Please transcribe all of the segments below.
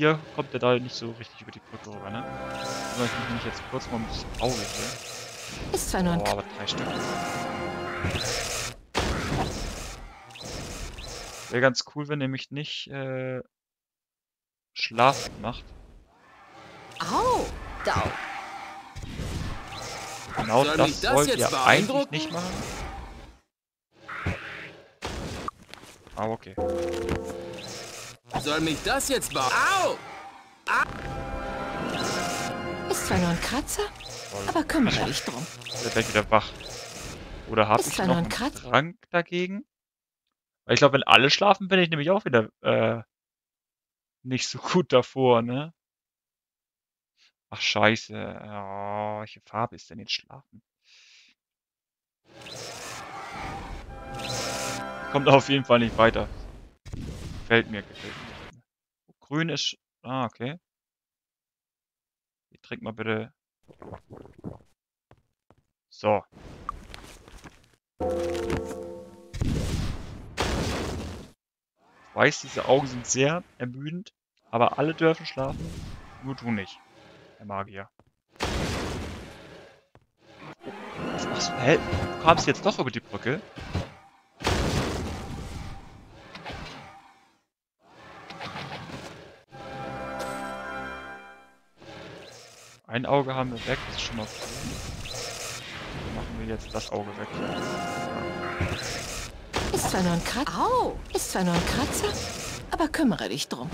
hier kommt er da nicht so richtig über die Brücke rüber, ne? Also ich bin jetzt kurz mal ein bisschen traurig hier. Ist zwar nur ein... Oh, aber 3 Stück. Wäre ganz cool, wenn er mich nicht schlafend macht. Au! Da! Genau das wollt ihr eigentlich nicht machen. Ah, okay. Soll mich das jetzt bauen? Au! Au! Ist zwar nur ein Kratzer, aber kümmere dich drum. Jetzt bin ich wieder wach. Oder habe ich noch einen Trank dagegen? Weil ich glaube, wenn alle schlafen, bin ich nämlich auch wieder nicht so gut davor, ne? Ach, scheiße. Oh, welche Farbe ist denn jetzt schlafen? Kommt auf jeden Fall nicht weiter. Gefällt mir. Grün ist... Ah, okay. Ich trink mal bitte... So. Ich weiß, diese Augen sind sehr ermüdend, aber alle dürfen schlafen, nur du nicht. Der Magier. Was machst du? Hä? Du kamst jetzt doch über die Brücke? Ein Auge haben wir weg, das ist schon mal gut. Dann machen wir jetzt das Auge weg. Ist zwar nur ein Kratzer, aber kümmere dich drum.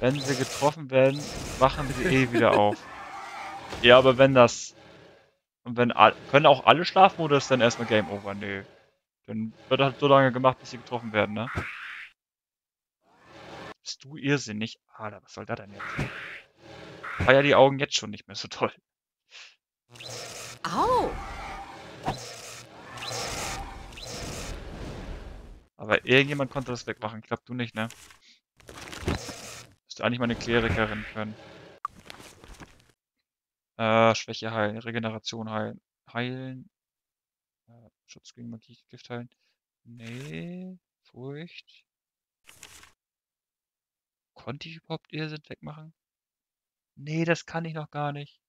Wenn sie getroffen werden, wachen sie eh wieder auf. Ja, aber wenn das... Und wenn können auch alle schlafen oder ist dann erstmal Game Over? Nee. Dann wird halt so lange gemacht, bis sie getroffen werden, ne? Bist du irrsinnig? Ah, was soll da denn jetzt? Feier die Augen jetzt schon nicht mehr so toll. Au! Aber irgendjemand konnte das wegmachen. Ich glaube, du nicht, ne? Müsste eigentlich mal eine Klerikerin können. Schwäche heilen, Regeneration heilen. Schutz gegen Magie, Gift heilen. Nee, Furcht. Konnte ich überhaupt Irrsinn wegmachen? Nee, das kann ich noch gar nicht.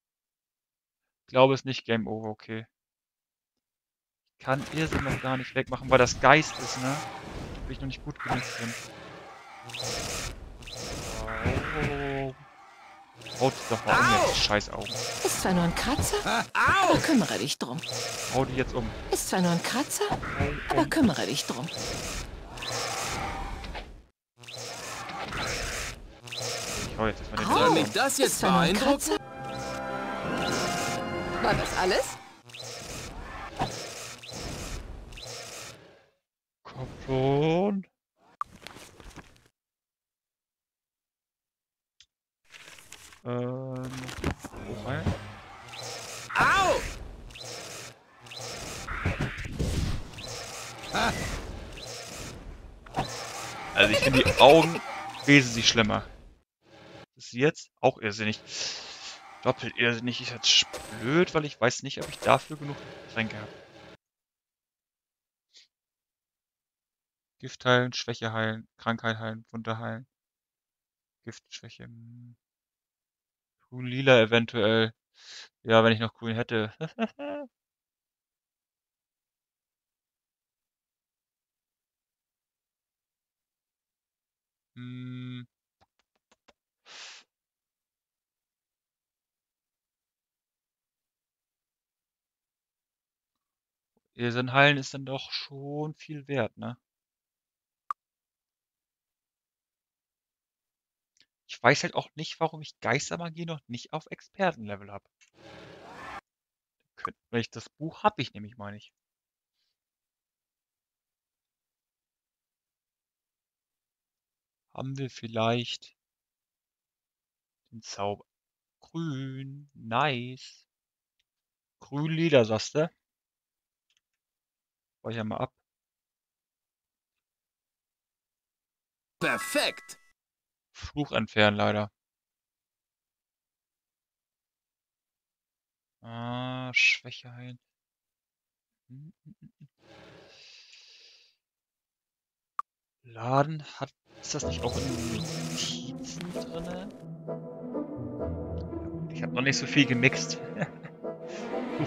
Ich glaube, es ist nicht Game Over, okay. Ich kann Irrsinn noch gar nicht wegmachen, weil das Geist ist, ne? Da bin ich noch nicht gut genug drin. Oh. Haut doch mal um jetzt, scheiß Augen. Ist zwar nur ein Kratzer, aber kümmere dich drum. Hau die jetzt um. Ist zwar nur ein Kratzer, aber kümmere dich drum. Oh, jetzt ist meine Soll mich das jetzt beeindrucken? War das alles? Komm schon. Okay. Au! Ah. Also ich finde die Augen wesentlich schlimmer. Ist jetzt auch irrsinnig. Doppelt irrsinnig ist jetzt blöd, weil ich weiß nicht, ob ich dafür genug Tränke habe. Gift heilen, Schwäche heilen, Krankheit heilen, Wunder heilen. Gift, Schwäche. Grün, lila eventuell. Ja, wenn ich noch grün hätte. Irrsinn heilen ist dann doch schon viel wert, ne? Ich weiß halt auch nicht, warum ich Geistermagie noch nicht auf Expertenlevel habe. Welches das Buch habe ich nämlich, meine ich. Haben wir vielleicht den Zauber? Grün, nice. Grün-Lila, sagst du? Speichern mal ab. Perfekt! Fluch entfernen, leider. Ah, Schwäche heilen. Laden hat. Ist das nicht auch in Notizen drin? Ich habe noch nicht so viel gemixt.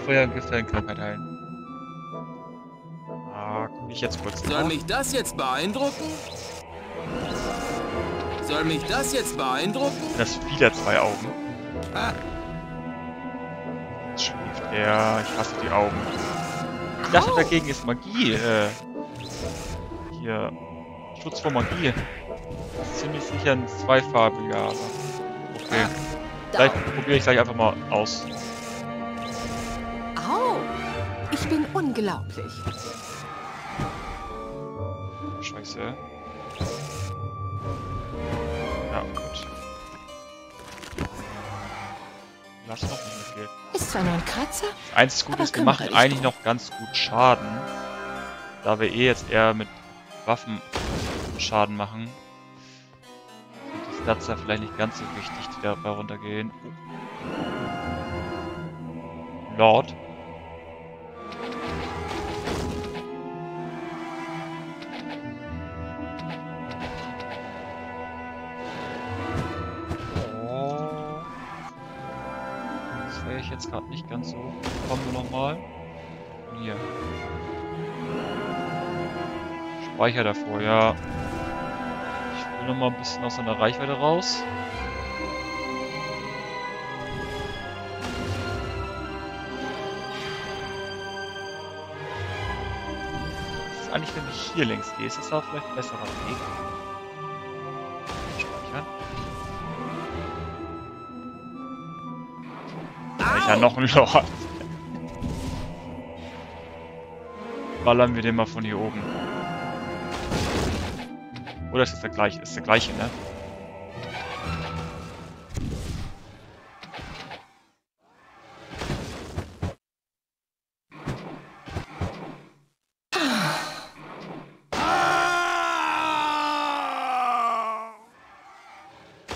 Feuer und Gefälligkeit heilen. Ah, guck ich jetzt kurz. Soll mich das jetzt beeindrucken? Soll mich das jetzt beeindrucken? Das wieder zwei Augen. Ah. Jetzt schläft er. Ich hasse die Augen. Ich dachte, dagegen ist Magie. Hier. Schutz vor Magie. Das ist ziemlich sicher ein zweifarbiger. Aber okay. Vielleicht probiere ich gleich einfach mal aus. Au! Ich bin unglaublich. Scheiße. Ja, gut. Lass noch nicht mehr gehen. Ist zwar nur ein Kratzer? Eins Gutes gemacht und eigentlich noch ganz gut Schaden. Da wir eh jetzt eher mit Waffen Schaden machen. Sind die Stats da vielleicht nicht ganz so wichtig, die dabei runtergehen. Lord. Das wäre ich jetzt gerade nicht ganz so. Kommen wir nochmal. Hier. Speicher davor, ja. Ich will nochmal ein bisschen aus seiner Reichweite raus. Eigentlich, wenn ich hier längs gehe, ist das auch vielleicht ein besserer Weg. Speichern. Speichern noch ein Lord. Ballern wir den mal von hier oben. Oder ist das der gleiche? Ist der gleiche, ne?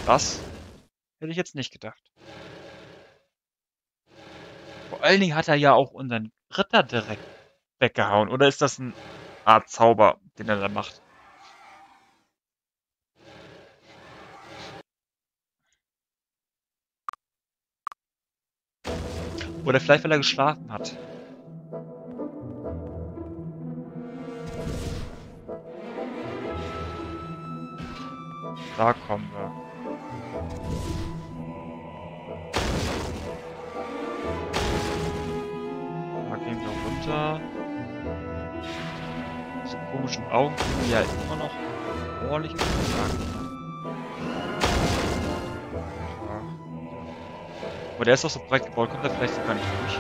Das hätte ich jetzt nicht gedacht. Vor allen Dingen hat er ja auch unseren Ritter direkt weggehauen. Oder ist das ein Art Zauber, den er da macht? Oder vielleicht, weil er geschlafen hat. Da kommen wir. Da gehen wir runter. Diese komischen Augen, die ja immer noch ordentlich geschlagen haben. Aber der ist doch so breit gebaut, kommt er vielleicht sogar nicht durch.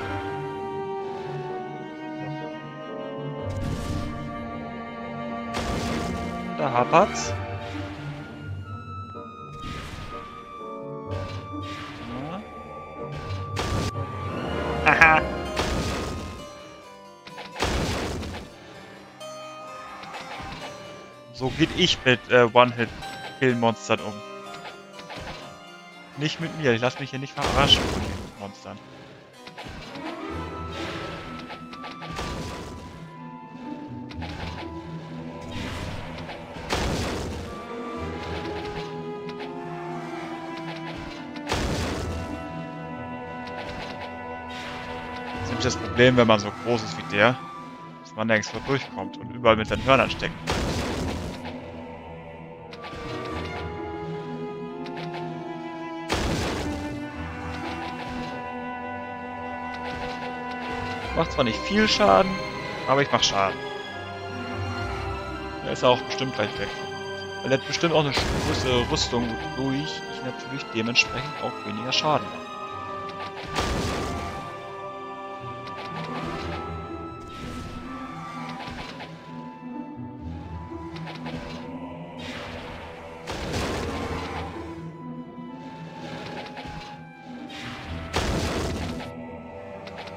Da hapert's. So geht ich mit One-Hit-Kill-Monstern um. Nicht mit mir, ich lasse mich hier nicht verarschen von den Monstern. Das ist nämlich das Problem, wenn man so groß ist wie der, dass man längst mal durchkommt und überall mit seinen Hörnern steckt. Macht zwar nicht viel Schaden, aber ich mache Schaden. Der ist auch bestimmt gleich weg. Weil er hat bestimmt auch eine große Rüstung, wodurch ich natürlich dementsprechend auch weniger Schaden mache.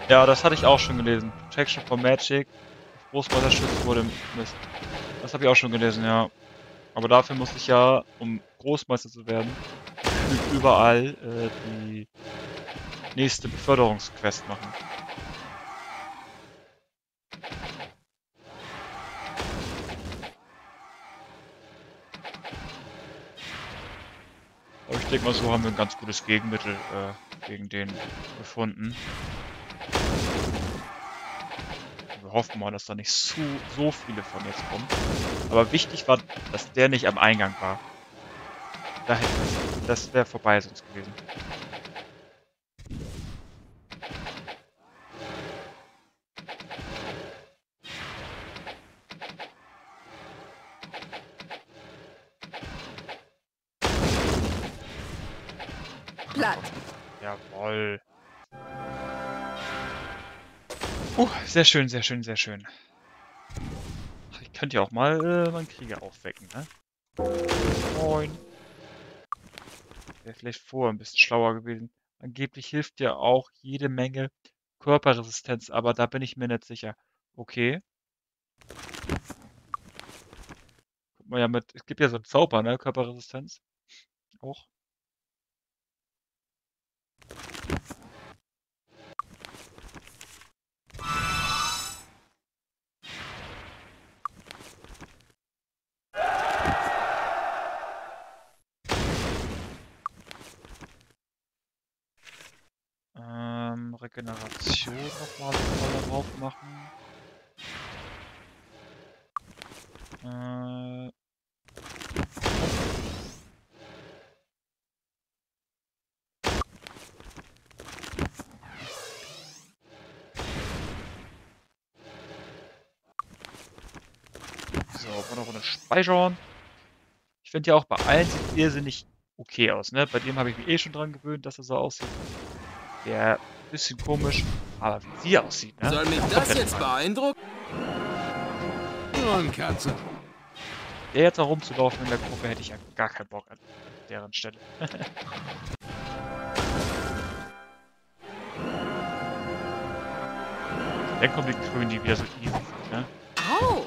Ja, das hatte ich auch schon gelesen. Protection for Magic. Großmeisterschutz wurde Mist. Das habe ich auch schon gelesen, ja. Aber dafür muss ich ja, um Großmeister zu werden, überall die nächste Beförderungsquest machen. Ich denke mal, so haben wir ein ganz gutes Gegenmittel gegen den gefunden. Wir hoffen mal, dass da nicht so viele von jetzt kommen. Aber wichtig war, dass der nicht am Eingang war. Das wäre vorbei sonst gewesen. Jawohl. Sehr schön, sehr schön, sehr schön. Ich könnte ja auch mal meinen Krieger aufwecken, ne? Moin. Wäre vielleicht vorher ein bisschen schlauer gewesen. Angeblich hilft ja auch jede Menge Körperresistenz, aber da bin ich mir nicht sicher. Okay. Guck mal ja mit. Es gibt ja so einen Zauber, ne? Körperresistenz. Auch. Regeneration nochmal drauf machen. So, Runde speichern. Ich finde ja auch bei allen sieht es irrsinnig okay aus, ne? Bei dem habe ich mich eh schon dran gewöhnt, dass er so aussieht. Der bisschen komisch, aber wie sie aussieht, ne? Soll mich das jetzt beeindrucken? Und Katze. Der jetzt herumzulaufen in der Gruppe hätte ich ja gar keinen Bock an deren Stelle. Dann kommen die Grünen, die wieder so easy sind, ne? Au!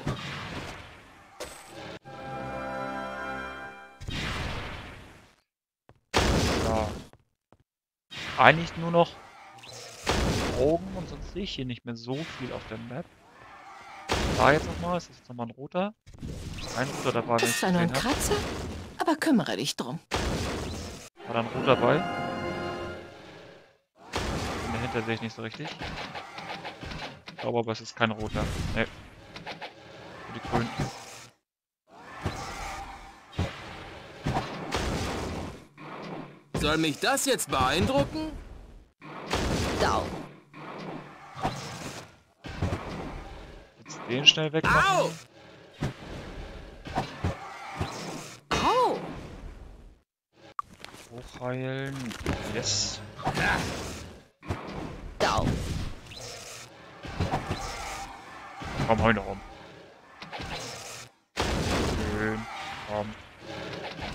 So. Eigentlich nur noch Augen und sonst sehe ich hier nicht mehr so viel auf der Map. Da jetzt nochmal, ist das jetzt nochmal ein roter? Ein roter dabei. Das war nur ein Kratzer, aber kümmere dich drum. War da ein roter dabei? Und dahinter sehe ich nicht so richtig. Ich glaube aber, es ist kein roter. Ne. Für die Grünen. Soll mich das jetzt beeindrucken? Down. Den schnell weg. Au! Au! Hochheilen. Yes. Down. Komm, heul noch rum. Schön. Komm.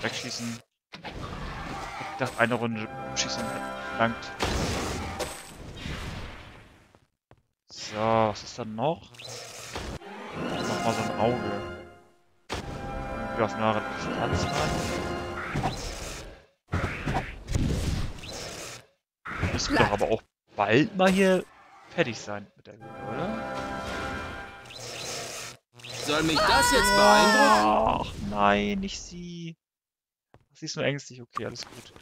Wegschießen. Ich dachte, eine Runde schießen langt. So, was ist dann noch? Mal so ein Auge. Wieder auf nahe Distanz ran. Müsste doch aber auch bald mal hier fertig sein mit der Gruppe, oder? Soll mich das jetzt beeindrucken? Ach nein, nicht sie. Sie ist nur ängstlich. Okay, alles gut.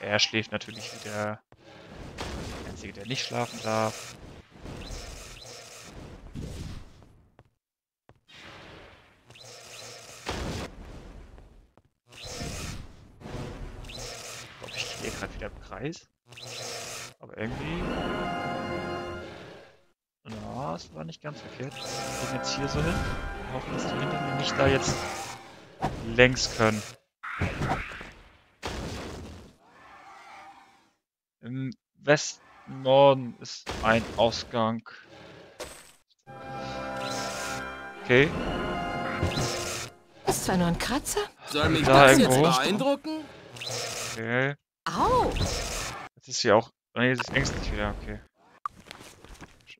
Er schläft natürlich wieder. Der Einzige, der nicht schlafen darf. Ich glaube, ich gehe gerade wieder im Kreis. Aber irgendwie. Na, es war nicht ganz verkehrt. Wir gehen jetzt hier so hin. Wir hoffen, dass die hinter mir nicht da jetzt längs können. Im Westen, Norden ist ein Ausgang. Okay. Ist zwar nur ein Kratzer. Soll mich das jetzt beeindrucken? Okay. Au! Jetzt ist sie auch. Ne, jetzt ist ängstlich wieder, okay.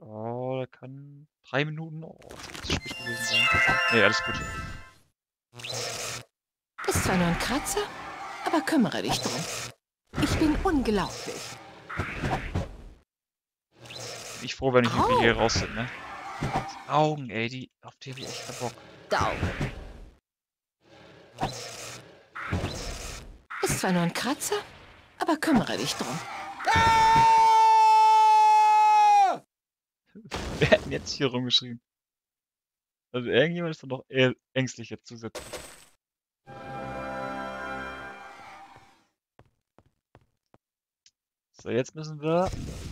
Oh, da kann. 3 Minuten. Oh, das muss spät gewesen sein. Ne, alles gut. Ist zwar nur ein Kratzer, aber kümmere dich drum. Ich bin unglaublich. Ich bin froh, wenn ich hier raus bin, ne? Augen, ey, die, auf die hab ich echt keinen Bock. Down. Ist zwar nur ein Kratzer, aber kümmere dich drum. Ah! Wer hat denn jetzt hier rumgeschrieben? Also irgendjemand ist doch noch eher ängstlich jetzt zusätzlich. So, jetzt müssen wir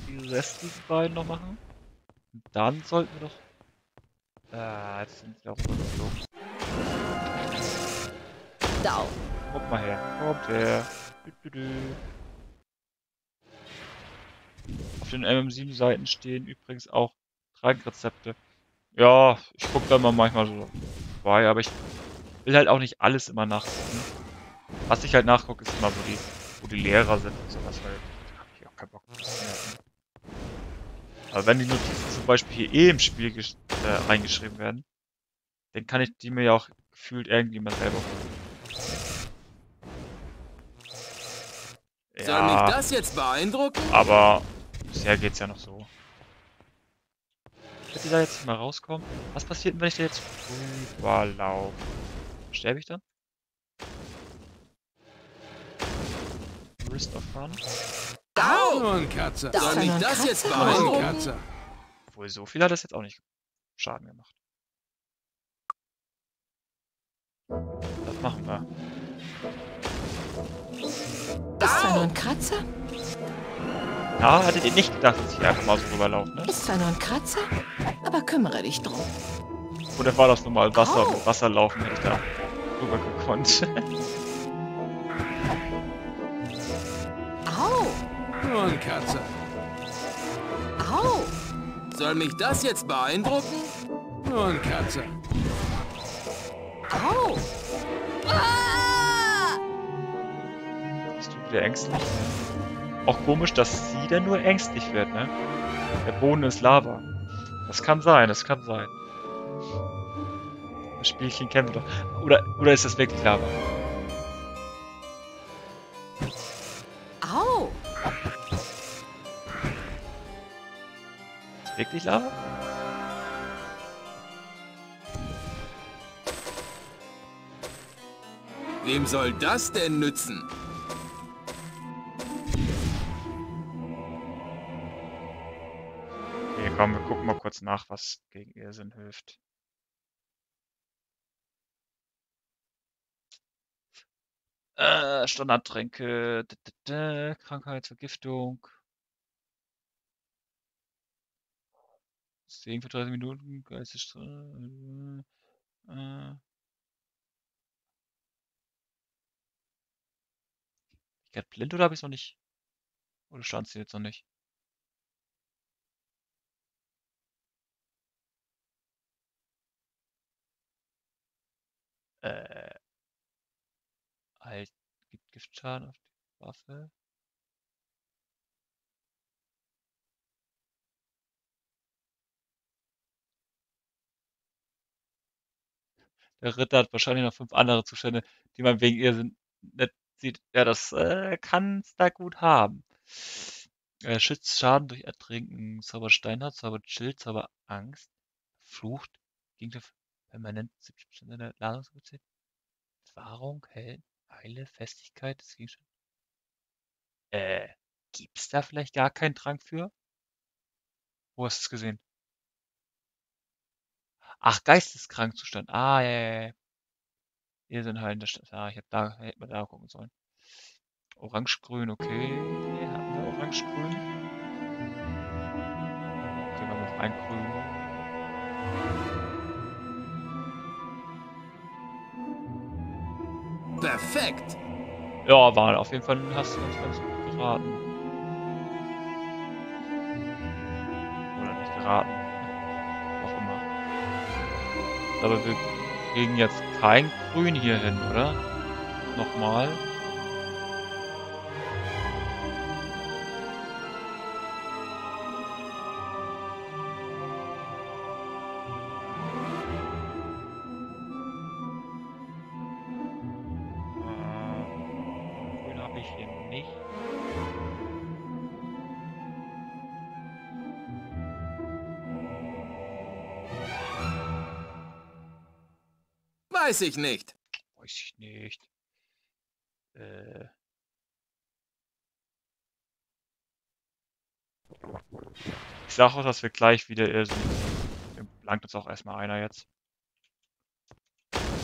die restlichen beiden noch machen. Und dann sollten wir doch... jetzt sind wir auch noch los. Down. Kommt mal her. Kommt her. Auf den MM7-Seiten stehen übrigens auch Trankrezepte. Ja, ich gucke da mal manchmal so bei, aber ich will halt auch nicht alles immer nachgucken. Was ich halt nachgucke, ist immer wo die Lehrer sind und sowas, weil da hab ich auch keinen Bock drauf. Aber wenn die Notizen zum Beispiel hier eh im Spiel reingeschrieben werden, dann kann ich die mir ja auch gefühlt irgendwie mal selber holen. Ja, soll mich das jetzt beeindrucken? Aber bisher geht's ja noch so. Wenn die da jetzt mal rauskommen, was passiert denn, wenn ich da jetzt rüberlaufe? Sterbe ich dann? Wrist of Fun? Au! Katze! Soll ich das jetzt machen, Katze? Obwohl, so viel hat das jetzt auch nicht Schaden gemacht. Das machen wir. Ist zwar nur ein Kratzer? Na, hattet ihr nicht gedacht, dass ich einfach mal so rüberlaufe, ne? Ist zwar nur ein Kratzer, aber kümmere dich drum. Oder war das nochmal Wasser? Oh. Wasser laufen hätte ich da rüber gekonnt. Au! Nur ein Kratzer. Au! Soll mich das jetzt beeindrucken? Nur ein Kratzer. Au! Ah! Bist du wieder ängstlich? Auch komisch, dass sie denn nur ängstlich wird, ne? Der Boden ist Lava. Das kann sein, das kann sein. Das Spielchen kennen wir doch. Oder ist das wirklich Lava? Au! Ist wirklich Lava? Wem soll das denn nützen? Komm, wir gucken mal kurz nach, was gegen Irrsinn hilft. Standardtränke, Krankheit, Vergiftung. 10 für 30 Minuten, Geistesstrahl. Ich werd blind oder habe ich es noch nicht? Oder stand sie jetzt noch nicht? Halt, gibt Giftschaden auf die Waffe. Der Ritter hat wahrscheinlich noch 5 andere Zustände, die man wegen Irrsinn nicht sieht. Ja, das kann's da gut haben. Schützt Schaden durch Ertrinken. Zauber Steinhardt, Zauber Schild, Zauber Angst. Flucht gegen der permanent 70% der Ladungsqualität. Wahrung, Hell, Heile, Festigkeit des Gegenstands. Gibt's da vielleicht gar keinen Trank für? Wo hast du es gesehen? Ach, Geisteskrankzustand. Ah, ja. Hier sind halt in der Stadt. Ah, hätte man da gucken sollen. Orange-Grün, okay. Hier haben wir Orange-Grün. Okay, wir haben noch ein Grün. Perfekt! Ja, war auf jeden Fall, hast du uns ganz gut geraten. Oder nicht geraten. Auch immer. Aber wir kriegen jetzt kein Grün hier hin, oder? Nochmal. Weiß ich nicht. Weiß ich nicht. Ich sag auch, dass wir gleich wieder irrsinn. Langt uns auch erstmal einer jetzt.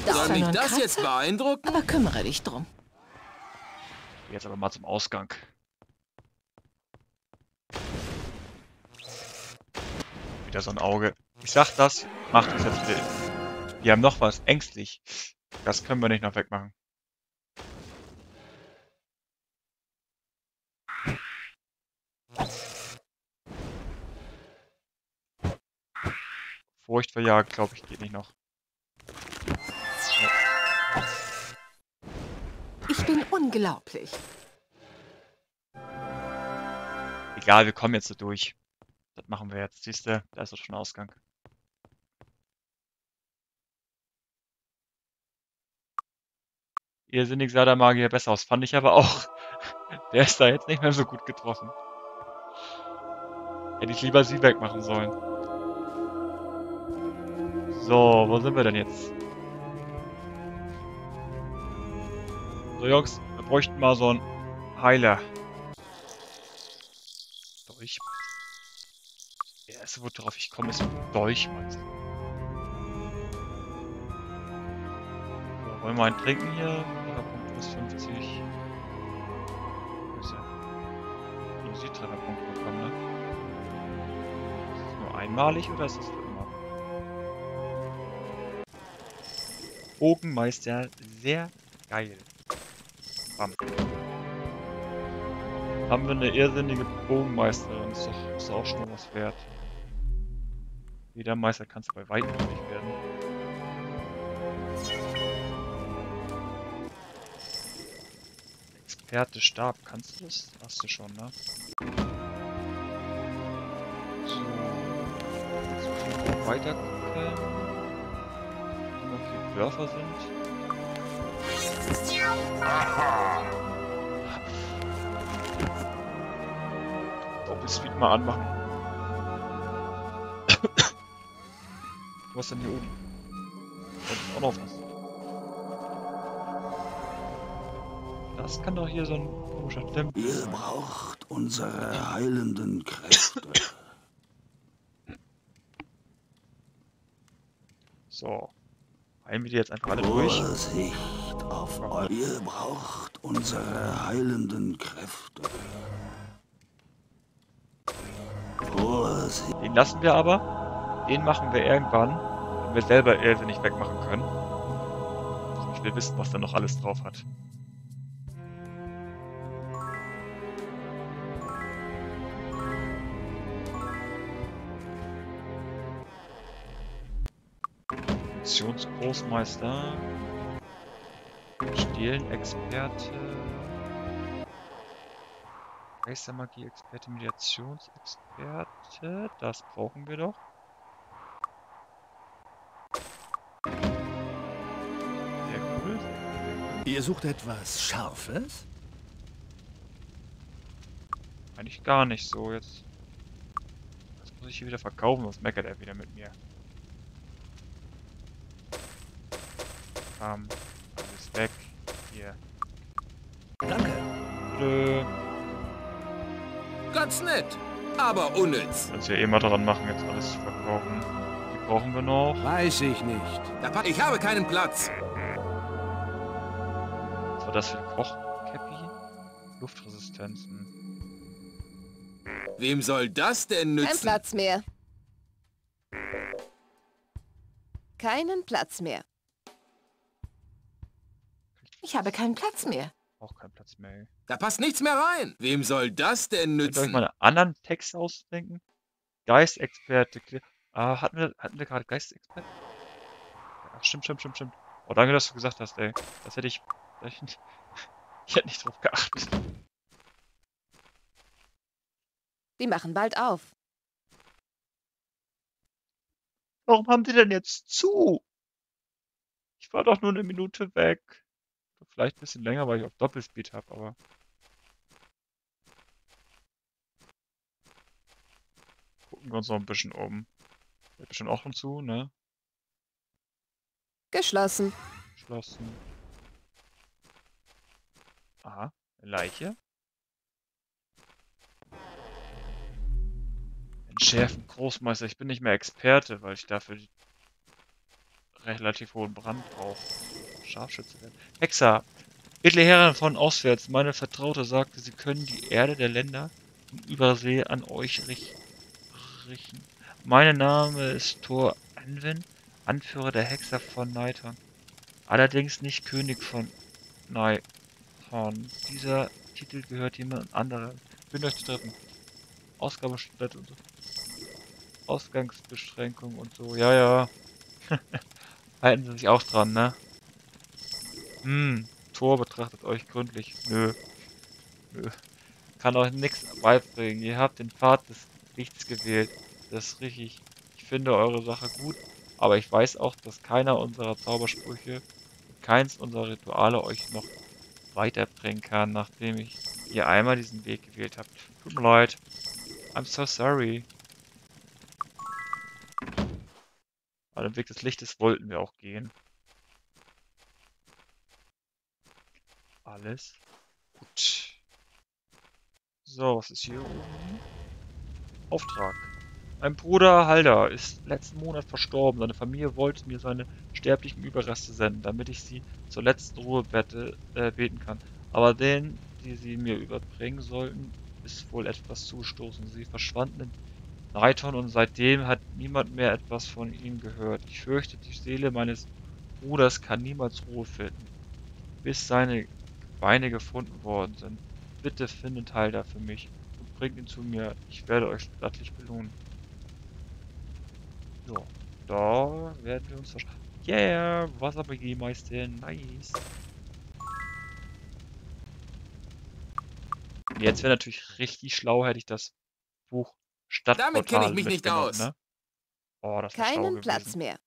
Soll mich das jetzt beeindrucken? Aber kümmere dich drum. Jetzt aber mal zum Ausgang. Wieder so ein Auge. Ich sag das, macht uns jetzt wild. Wir haben noch was, ängstlich. Das können wir nicht noch wegmachen. Furcht verjagt, glaube ich, geht nicht noch. Ich bin unglaublich. Egal, wir kommen jetzt so durch. Das machen wir jetzt. Siehst du, da ist doch schon Ausgang. Irrsinnig sah der Magier besser aus, fand ich aber auch. Der ist da jetzt nicht mehr so gut getroffen. Hätte ich lieber sie wegmachen sollen. So, wo sind wir denn jetzt? So Jungs, wir bräuchten mal so einen Heiler. Dolch. Der erste, worauf ich komme, ist Dolch, meinst du? So, wollen wir einen trinken hier? Oder Punkt plus 50. Nur sie Trefferpunkt bekommen, ne? Ist das nur einmalig oder ist das für immer? Bogenmeister, sehr geil. Bam. Haben wir eine irrsinnige Bogenmeisterin, ist auch schon was wert. Jeder Meister kann es bei weitem nicht werden. Experte Stab, kannst du das? Hast du schon, ne? So. Jetzt weiter gucken. Dörfer sind. Doppelspeed mal anmachen. Was ist denn hier oben? Da ist auch noch was. Das kann doch hier so ein komischer Tempel. Ihr braucht unsere heilenden Kräfte. So. Heilen wir die jetzt einfach alle durch. Auf euch. Ihr braucht unsere heilenden Kräfte. Den lassen wir aber. Den machen wir irgendwann, wenn wir selber Elfe nicht wegmachen können. Ich will wissen, was da noch alles drauf hat. Großmeister, Stehlen-Experte, Geistermagie-Experte, Mediationsexperte, das brauchen wir doch. Sehr cool. Ihr sucht etwas Scharfes? Eigentlich gar nicht so jetzt. Das muss ich hier wieder verkaufen, sonst meckert er wieder mit mir. Alles weg. Hier. Danke. Blö. Ganz nett, aber unnütz. Kannst du ja eh mal dran machen, jetzt alles zu verkaufen. Die brauchen wir noch. Weiß ich nicht. Ich habe keinen Platz. Was war das für ein Koch-Cappy? Luftresistenzen. Wem soll das denn nützen? Kein Platz mehr. Keinen Platz mehr. Ich habe keinen Platz mehr. Auch keinen Platz mehr. Da passt nichts mehr rein. Wem soll das denn nützen? Soll ich mal einen anderen Text ausdenken? Geistexperte. Ah, hatten wir gerade Geistexperte? Ach, stimmt. Oh, danke, dass du gesagt hast, ey. Das hätte ich... Ich hätte nicht drauf geachtet. Die machen bald auf. Warum haben die denn jetzt zu? Ich war doch nur eine Minute weg. Vielleicht ein bisschen länger, weil ich auf Doppelspeed habe, aber... Gucken wir uns noch ein bisschen um. Wird bestimmt auch schon zu, ne? Geschlossen. Geschlossen. Aha, Leiche. Entschärfen, Großmeister. Ich bin nicht mehr Experte, weil ich dafür relativ hohen Brand brauche. Scharfschütze werden. Hexer, edle Herren von auswärts, meine Vertraute sagte, sie können die Erde der Länder im Übersee an euch richten. Mein Name ist Thor Anwin, Anführer der Hexer von Nighon. Allerdings nicht König von Nighon. Dieser Titel gehört jemand anderem. Ich bin euch zu treffen. Ausgabestätte und so. Ausgangsbeschränkung und so. Ja, ja. Halten Sie sich auch dran, ne? Hm, Thor betrachtet euch gründlich. Nö. Nö. Kann euch nichts beibringen. Ihr habt den Pfad des Lichts gewählt. Das ist richtig. Ich finde eure Sache gut, aber ich weiß auch, dass keiner unserer Zaubersprüche und keins unserer Rituale euch noch weiterbringen kann, nachdem ihr einmal diesen Weg gewählt habt. Tut mir leid. I'm so sorry. Aber den Weg des Lichtes wollten wir auch gehen. Alles gut. So, was ist hier oben? Auftrag. Mein Bruder Halder ist letzten Monat verstorben. Seine Familie wollte mir seine sterblichen Überreste senden, damit ich sie zur letzten Ruhe beten kann. Aber denen, die sie mir überbringen sollten, ist wohl etwas zustoßen. Sie verschwanden in Nighon und seitdem hat niemand mehr etwas von ihm gehört. Ich fürchte, die Seele meines Bruders kann niemals Ruhe finden, bis seine Beine gefunden worden sind. Bitte findet Halder für mich und bringt ihn zu mir. Ich werde euch stattlich belohnen. So, da werden wir uns verschaffen. Yeah, Wasser-BG-Meister, nice. Jetzt wäre natürlich richtig schlau, hätte ich das Buch Stadtportal. Damit kenne ich mich nicht aus. Ne? Oh, das wäre schlau gewesen. Keinen Platz mehr.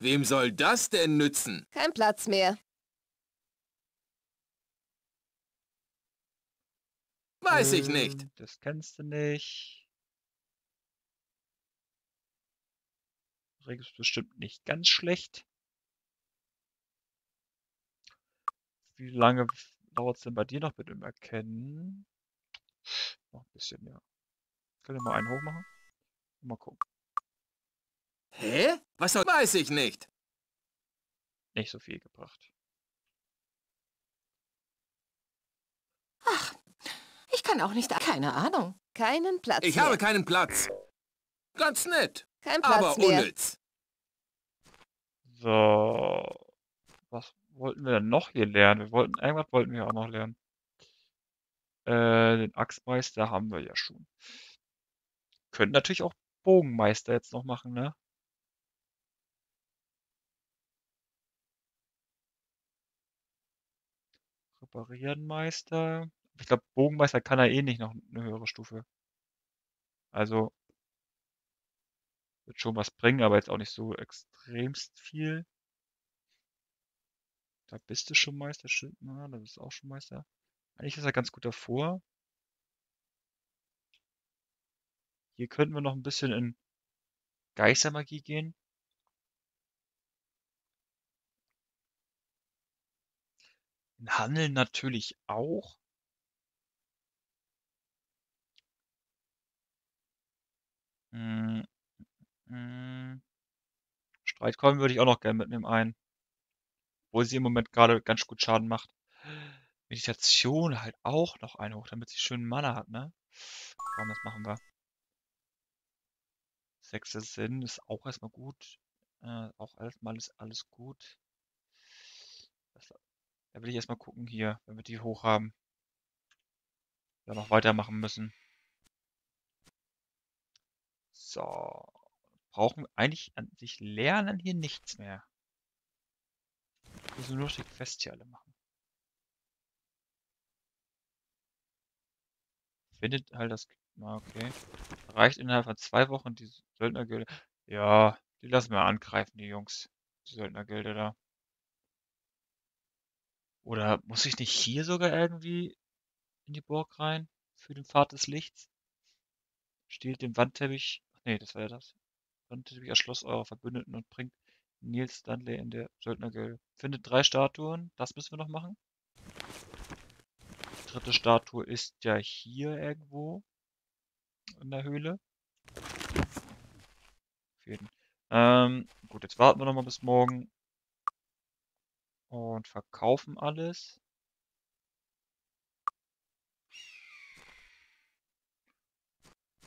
Wem soll das denn nützen? Kein Platz mehr. Weiß ich nicht. Das kennst du nicht. Regel ist bestimmt nicht ganz schlecht. Wie lange dauert es denn bei dir noch mit dem Erkennen? Noch ein bisschen, ja. Können wir mal einen hoch machen? Mal gucken. Hä? Was soll... Weiß ich nicht. Nicht so viel gebracht. Ach. Ich kann auch nicht... Keine Ahnung. Keinen Platz mehr. Ich habe keinen Platz. Ganz nett. Kein Platz mehr. Aber unnütz. So. Was wollten wir denn noch hier lernen? Irgendwas wollten wir auch noch lernen. Den Axtmeister haben wir ja schon. Könnten natürlich auch Bogenmeister jetzt noch machen, ne? Reparierenmeister... Ich glaube, Bogenmeister kann er eh nicht noch eine höhere Stufe. Also, wird schon was bringen, aber jetzt auch nicht so extremst viel. Da bist du schon Meister, Schildner, da bist du auch schon Meister. Eigentlich ist er ganz gut davor. Hier könnten wir noch ein bisschen in Geistermagie gehen. In Handeln natürlich auch. Streitkolben würde ich auch noch gerne mitnehmen ein. Obwohl sie im Moment gerade ganz gut Schaden macht. Meditation halt auch noch ein hoch, damit sie schön Mana hat, ne? Komm, das machen wir. Sechster Sinn ist auch erstmal gut. Auch erstmal ist alles gut. Da will ich erstmal gucken hier, wenn wir die hoch haben. Da noch weitermachen müssen. So, brauchen wir eigentlich an sich lernen hier nichts mehr. Wir müssen nur die Quests hier alle machen. Findet halt das... Okay. Reicht innerhalb von 2 Wochen die Söldnergilde. Ja, die lassen wir angreifen, die Jungs. Die Söldnergilde da. Oder muss ich nicht hier sogar irgendwie in die Burg rein? für den Pfad des Lichts. Stiehlt den Wandteppich. Ach nee, das war ja das. Wandteppich erschloss eure Verbündeten und bringt Niels Dunley in der Söldnergilde. Findet 3 Statuen. Das müssen wir noch machen. Die 3. Statue ist ja hier irgendwo. In der Höhle. Auf jeden. Gut, jetzt warten wir nochmal bis morgen. Und verkaufen alles.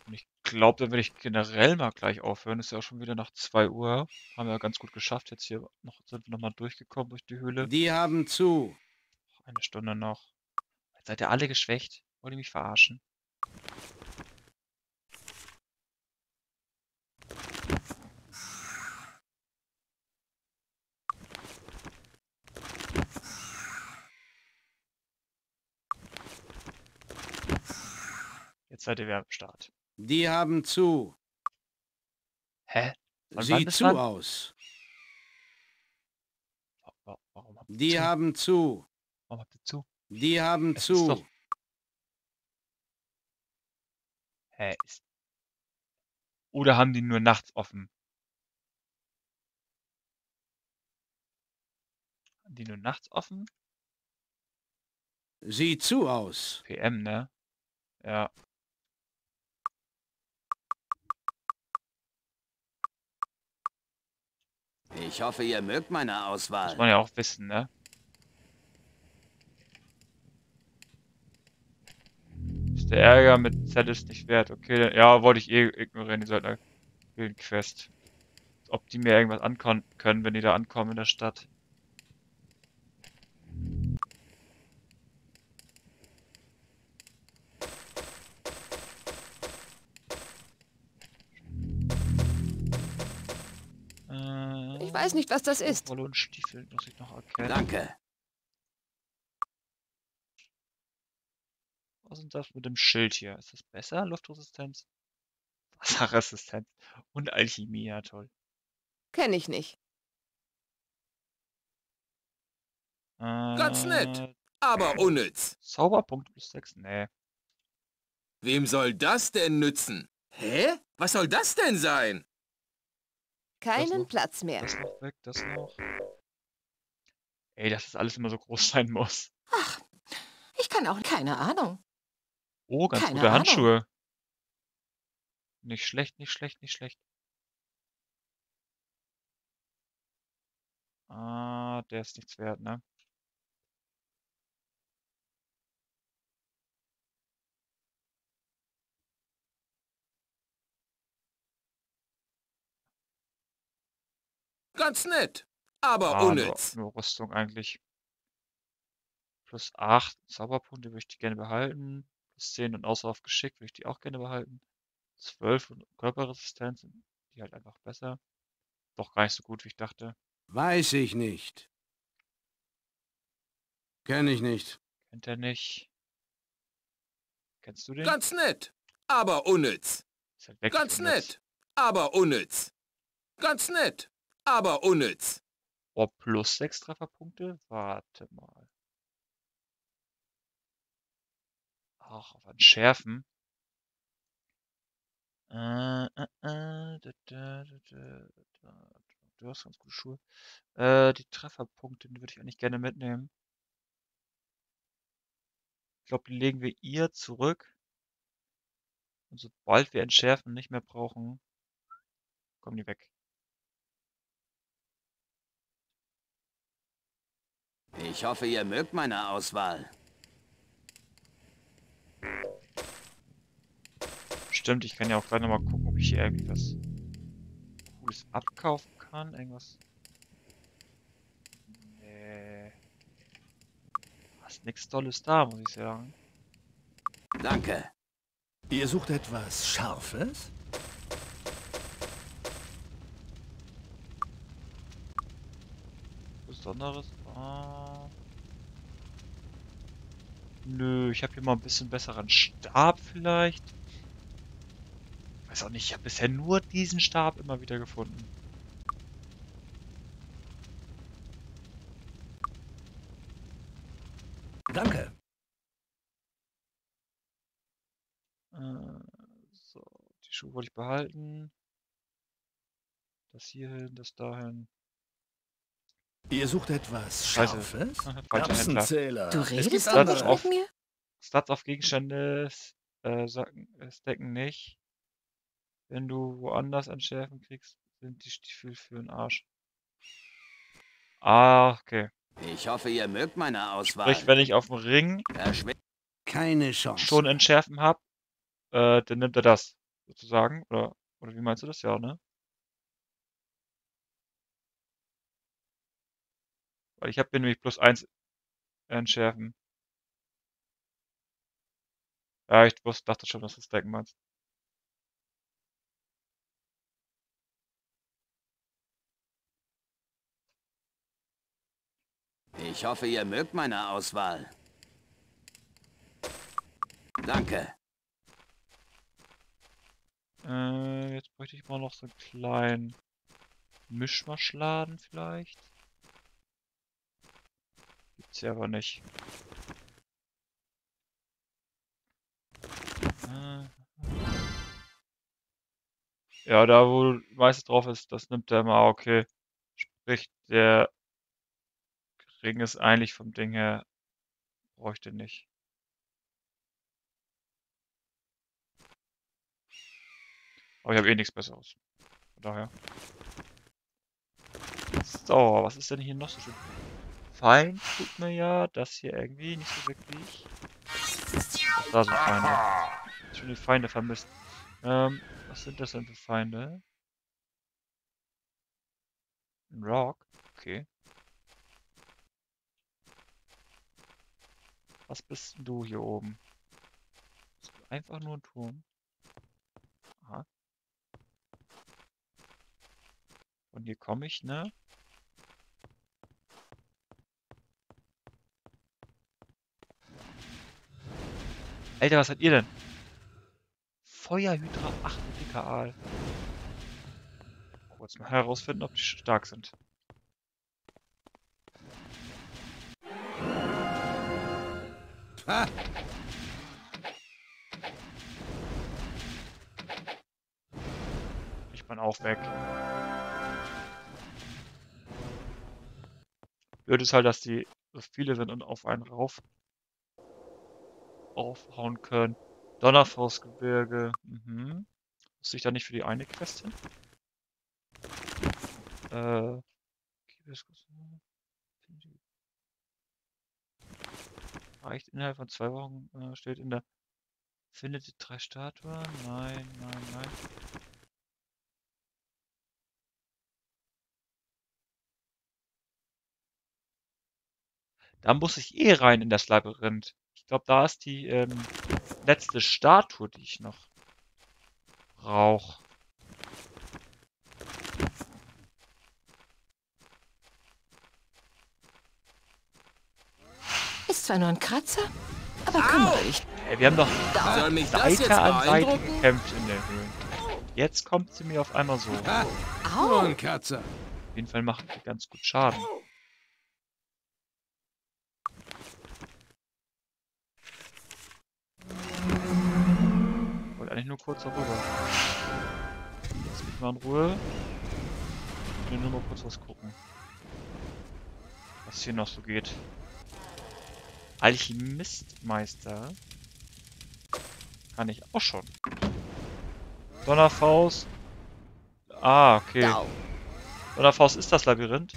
Und ich glaube, dann werde ich generell mal gleich aufhören. Ist ja auch schon wieder nach 2 Uhr. Haben wir ja ganz gut geschafft. Jetzt hier noch, sind wir nochmal durchgekommen durch die Höhle. Die haben zu. Eine Stunde noch. Jetzt seid ihr alle geschwächt. Wollt ihr mich verarschen? Seid ihr am Start. Die haben zu. Hä? Sieht zu aus. Warum habt ihr die zu? Haben zu. Warum habt ihr zu? Die haben es zu. Doch... Hä? Ist... Oder haben die nur nachts offen? Haben die nur nachts offen? Sieht zu aus. PM, ne? Ja. Ich hoffe, ihr mögt meine Auswahl. Muss man ja auch wissen, ne? Ist der Ärger mit Z ist nicht wert. Okay, dann, ja, wollte ich eh ignorieren, die sollten eine Quest. Ob die mir irgendwas ankommen können, wenn die da ankommen in der Stadt. Ich weiß nicht, was das ist. Wolle und Stiefel muss ich noch erkennen. Danke. Was ist das mit dem Schild hier? Ist das besser? Luftresistenz? Wasserresistenz? Und Alchemie, ja toll. Kenne ich nicht. Ganz nett, aber unnütz. Zauberpunkt plus 6, nee. Wem soll das denn nützen? Hä? Was soll das denn sein? Keinen Platz mehr. Das noch weg, das noch. Ey, dass das alles immer so groß sein muss. Ach, ich kann auch keine Ahnung. Oh, ganz keine gute Ahnung. Handschuhe. Nicht schlecht, nicht schlecht, nicht schlecht. Ah, der ist nichts wert, ne? Ganz nett, aber unnütz. Nur Rüstung eigentlich. Plus 8 Zauberpunkte würde ich die gerne behalten. Plus 10 und Ausdauer auf Geschick würde ich die auch gerne behalten. 12 und Körperresistenz, die halt einfach besser. Doch gar nicht so gut, wie ich dachte. Weiß ich nicht. Kenn ich nicht. Kennt er nicht. Kennst du den? Ganz nett, aber unnütz. Ist halt weg, ganz nett, aber unnütz. Ganz nett. Aber unnütz. Oh, plus 6 Trefferpunkte? Warte mal. Ach, auf ein Schärfen. Du hast ganz gute Schuhe. Die Trefferpunkte, die würde ich eigentlich gerne mitnehmen. Ich glaube, die legen wir ihr zurück. Und sobald wir ein Schärfen nicht mehr brauchen, kommen die weg. Ich hoffe, ihr mögt meine Auswahl. Stimmt, ich kann ja auch gleich nochmal gucken, ob ich hier irgendwie was Cooles abkaufen kann. Irgendwas. Nee. Was nichts Tolles da, muss ich sagen. Danke. Ihr sucht etwas Scharfes? Besonderes? Ah. Nö, ich habe hier mal ein bisschen besseren Stab vielleicht. Ich weiß auch nicht, ich habe bisher nur diesen Stab immer wieder gefunden. Danke. Schuh wollte ich behalten. Das hierhin, das dahin. Ihr sucht etwas Scharfes? Erbsenzähler. Du redest anders mit mir? Stats auf Gegenstände stacken nicht. Wenn du woanders Entschärfen kriegst, sind die Stiefel für den Arsch. Ah, okay. Ich hoffe, ihr mögt meine Auswahl. Sprich, wenn ich auf dem Ring keine Chance schon Entschärfen habe, dann nimmt er das, sozusagen. Oder wie meinst du das? Ja, ne? Weil ich habe hier nämlich +1 Entschärfen. Ja, ich dachte schon, dass du stacken meinst. Ich hoffe, ihr mögt meine Auswahl. Danke. Jetzt bräuchte ich mal noch so einen kleinen Mischmaschladen vielleicht. Gibt's ja aber nicht. Ja, da wo meistens drauf ist, das nimmt der mal, okay. Sprich, der Ring ist eigentlich vom Ding her, bräuchte nicht. Aber ich habe eh nichts Besseres. Von daher. So, was ist denn hier noch so schön? Fein tut mir ja das hier irgendwie nicht so wirklich. Da sind Feinde. Schon die Feinde vermisst. Was sind das denn für Feinde? Ein Rock? Okay. Was bist denn du hier oben? Bist du einfach nur ein Turm? Aha. Und hier komme ich, ne? Alter, was seid ihr denn? Feuerhydra 8 DKA. Kurz mal herausfinden, ob die stark sind. Ah. Ich bin auch weg. Blöd ist halt, dass die so viele sind und auf einen raufhauen können. Donnerfaustgebirge. Mhm. Muss ich da nicht für die eine Quest hin? Reicht innerhalb von 2 Wochen, steht in der... Findet die 3 Statuen? Nein, nein, nein. Da muss ich eh rein in das Labyrinth. Ich glaube, da ist die letzte Statue, die ich noch brauche. Ist zwar nur ein Kratzer, aber kümmere dich. Hey, wir haben doch Seite an Seite gekämpft in der Höhle. Jetzt kommt sie mir auf einmal so. Au. Ein Kratzer. Auf jeden Fall macht sie ganz gut Schaden. Ich wollte eigentlich nur kurz darüber. Jetzt geht mal in Ruhe. Ich will nur mal kurz was gucken. Was hier noch so geht. Alchemistmeister kann ich auch schon. Donnerfaust. Ah, okay. Donnerfaust ist das Labyrinth.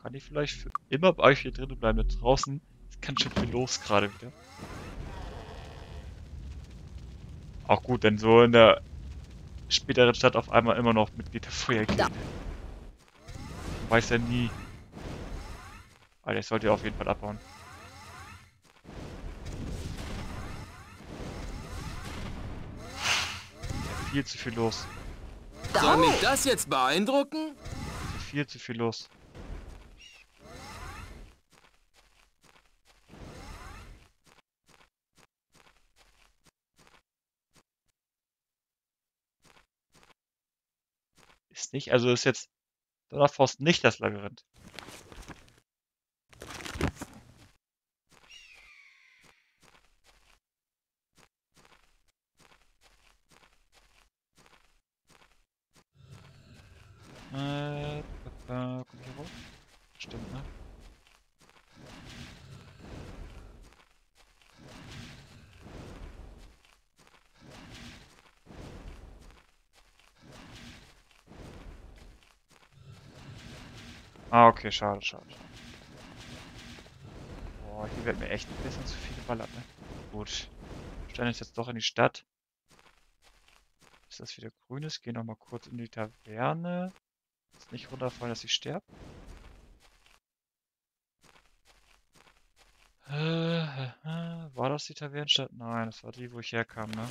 Kann ich vielleicht für immer bei euch hier drinnen bleiben? Da draußen ist ganz schön viel los gerade wieder. Auch gut, denn so in der späteren Stadt auf einmal immer noch Mitglied der Feuerkirche. Weiß ja nie. Alter, ich sollte ja auf jeden Fall abbauen. Ja, viel zu viel los. Soll mich das jetzt beeindrucken? Viel zu viel los. Nicht, also ist jetzt Donnerfaust nicht das Labyrinth. Kommt hier rauf? Stimmt, ne? Ah, okay, schade, schade. Boah, hier wird mir echt ein bisschen zu viel geballert, ne? Gut. Stellen uns jetzt doch in die Stadt. Ist das wieder grünes? Gehen nochmal kurz in die Taverne. Ist nicht runterfallen, dass ich sterbe. War das die Tavernenstadt? Nein, das war die, wo ich herkam, ne?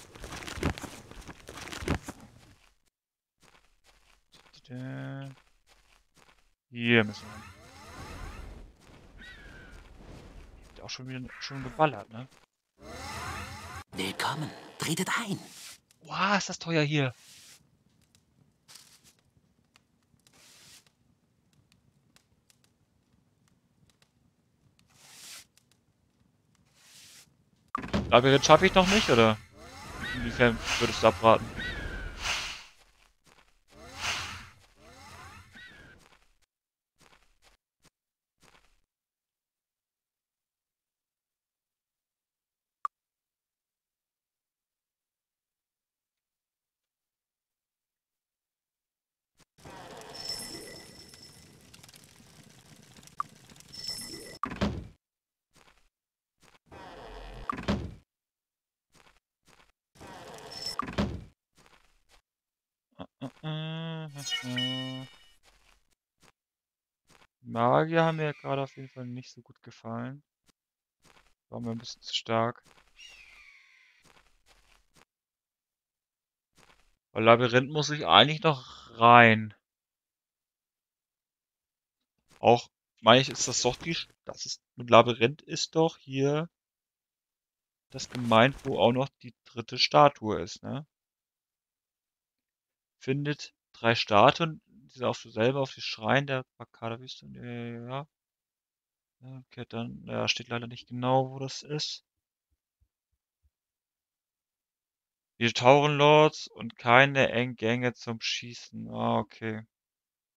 Hier müssen wir hin. Wird auch schon geballert, ne? Willkommen, tretet ein! Wow, ist das teuer hier! Labyrinth schaffe ich noch nicht, oder? Inwiefern würdest du abraten? Magier haben mir ja gerade auf jeden Fall nicht so gut gefallen. War mir ein bisschen zu stark. Bei Labyrinth muss ich eigentlich noch rein. Auch, meine ich, ist das doch die... Das ist, mit Labyrinth ist doch hier das gemeint, wo auch noch die dritte Statue ist, ne? Findet 3 Statuen, diese auf so selber auf die Schrein der Bakada-Wüste. Ja. Okay, dann ja, steht leider nicht genau, wo das ist. Die Taurenlords und keine Enggänge zum Schießen. Ah, okay.